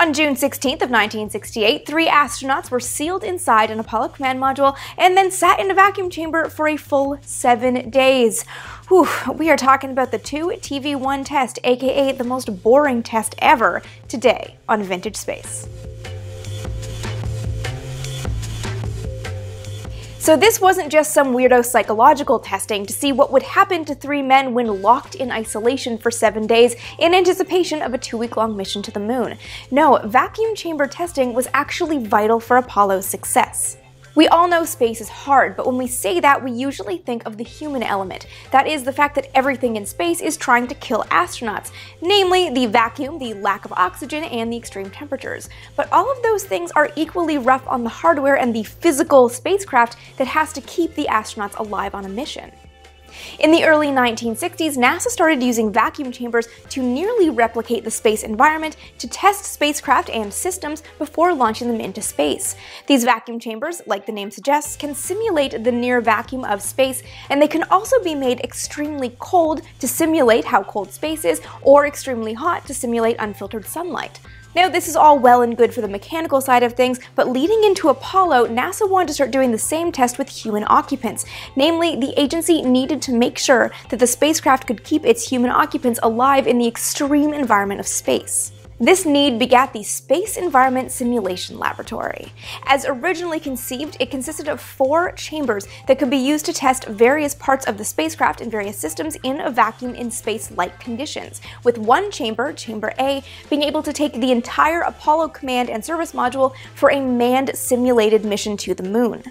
On June 16th of 1968, 3 astronauts were sealed inside an Apollo command module and then sat in a vacuum chamber for a full 7 days. Whew, we are talking about the 2TV-1 test, aka the most boring test ever, today on Vintage Space. So this wasn't just some weirdo psychological testing to see what would happen to 3 men when locked in isolation for 7 days in anticipation of a 2-week-long mission to the moon. No, vacuum chamber testing was actually vital for Apollo's success. We all know space is hard, but when we say that, we usually think of the human element. That is, the fact that everything in space is trying to kill astronauts, namely the vacuum, the lack of oxygen, and the extreme temperatures. But all of those things are equally rough on the hardware and the physical spacecraft that has to keep the astronauts alive on a mission. In the early 1960s, NASA started using vacuum chambers to nearly replicate the space environment to test spacecraft and systems before launching them into space. These vacuum chambers, like the name suggests, can simulate the near vacuum of space, and they can also be made extremely cold to simulate how cold space is, or extremely hot to simulate unfiltered sunlight. Now, this is all well and good for the mechanical side of things, but leading into Apollo, NASA wanted to start doing the same test with human occupants. Namely, the agency needed to make sure that the spacecraft could keep its human occupants alive in the extreme environment of space. This need begat the Space Environment Simulation Laboratory. As originally conceived, it consisted of 4 chambers that could be used to test various parts of the spacecraft and various systems in a vacuum in space-like conditions, with one chamber, Chamber A, being able to take the entire Apollo command and service module for a manned simulated mission to the moon.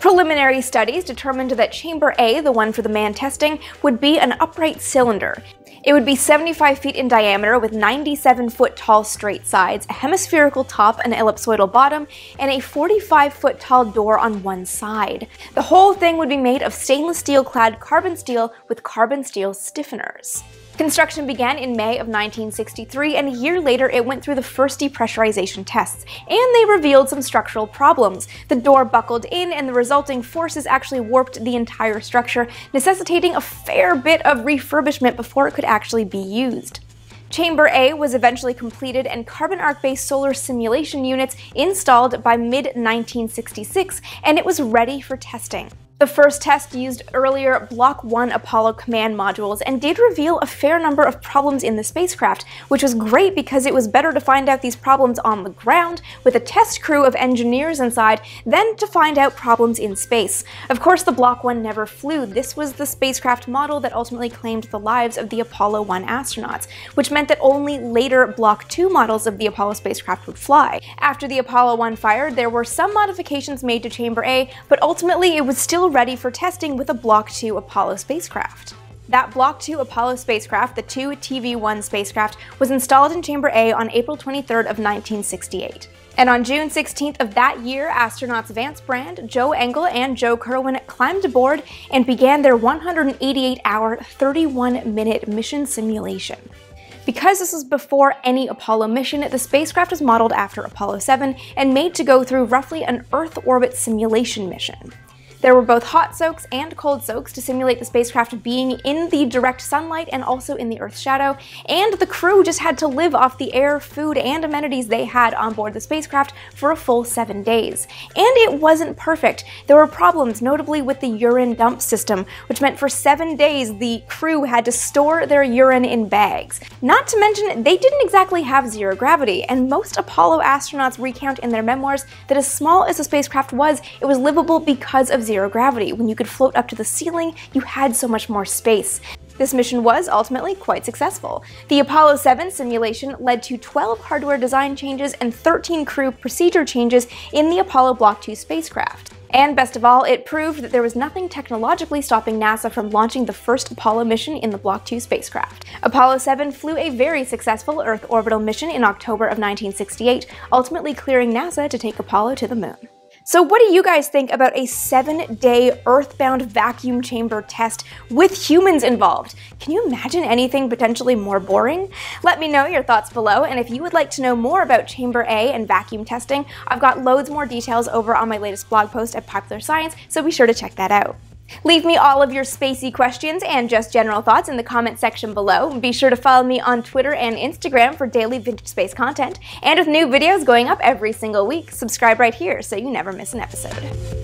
Preliminary studies determined that Chamber A, the one for the manned testing, would be an upright cylinder. It would be 75 feet in diameter with 97-foot-tall straight sides, a hemispherical top, an ellipsoidal bottom, and a 45-foot-tall door on one side. The whole thing would be made of stainless steel-clad carbon steel with carbon steel stiffeners. Construction began in May of 1963, and a year later it went through the first depressurization tests, and they revealed some structural problems. The door buckled in, and the resulting forces actually warped the entire structure, necessitating a fair bit of refurbishment before it could actually be used. Chamber A was eventually completed and carbon arc-based solar simulation units installed by mid-1966, and it was ready for testing. The first test used earlier Block 1 Apollo command modules and did reveal a fair number of problems in the spacecraft, which was great because it was better to find out these problems on the ground with a test crew of engineers inside than to find out problems in space. Of course, the Block 1 never flew. This was the spacecraft model that ultimately claimed the lives of the Apollo 1 astronauts, which meant that only later Block 2 models of the Apollo spacecraft would fly. After the Apollo 1 fired, there were some modifications made to Chamber A, but ultimately it was still ready for testing with a Block 2 Apollo spacecraft. That Block 2 Apollo spacecraft, the 2TV-1 spacecraft, was installed in Chamber A on April 23rd of 1968. And on June 16th of that year, astronauts Vance Brand, Joe Engle, and Joe Kerwin climbed aboard and began their 188-hour, 31-minute mission simulation. Because this was before any Apollo mission, the spacecraft was modeled after Apollo 7 and made to go through roughly an Earth orbit simulation mission. There were both hot soaks and cold soaks to simulate the spacecraft being in the direct sunlight and also in the Earth's shadow, and the crew just had to live off the air, food, and amenities they had on board the spacecraft for a full 7 days. And it wasn't perfect. There were problems, notably with the urine dump system, which meant for 7 days the crew had to store their urine in bags. Not to mention, they didn't exactly have zero gravity, and most Apollo astronauts recount in their memoirs that as small as the spacecraft was, it was livable because of zero gravity. When you could float up to the ceiling, you had so much more space. This mission was ultimately quite successful. The Apollo 7 simulation led to 12 hardware design changes and 13 crew procedure changes in the Apollo Block 2 spacecraft. And best of all, it proved that there was nothing technologically stopping NASA from launching the first Apollo mission in the Block 2 spacecraft. Apollo 7 flew a very successful Earth orbital mission in October of 1968, ultimately clearing NASA to take Apollo to the moon. So what do you guys think about a 7-day Earthbound vacuum chamber test with humans involved? Can you imagine anything potentially more boring? Let me know your thoughts below, and if you would like to know more about Chamber A and vacuum testing, I've got loads more details over on my latest blog post at Popular Science, so be sure to check that out. Leave me all of your spacey questions and just general thoughts in the comment section below. Be sure to follow me on Twitter and Instagram for daily Vintage Space content, and with new videos going up every single week, subscribe right here so you never miss an episode.